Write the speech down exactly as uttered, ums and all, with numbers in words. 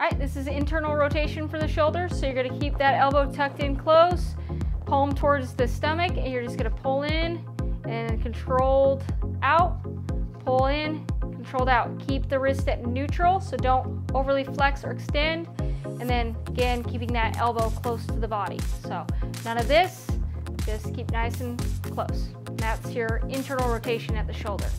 All right, this is internal rotation for the shoulders. So you're gonna keep that elbow tucked in close, palm towards the stomach, and you're just gonna pull in and controlled out, pull in, controlled out. Keep the wrist at neutral, so don't overly flex or extend. And then again, keeping that elbow close to the body. So none of this, just keep nice and close. And that's your internal rotation at the shoulder.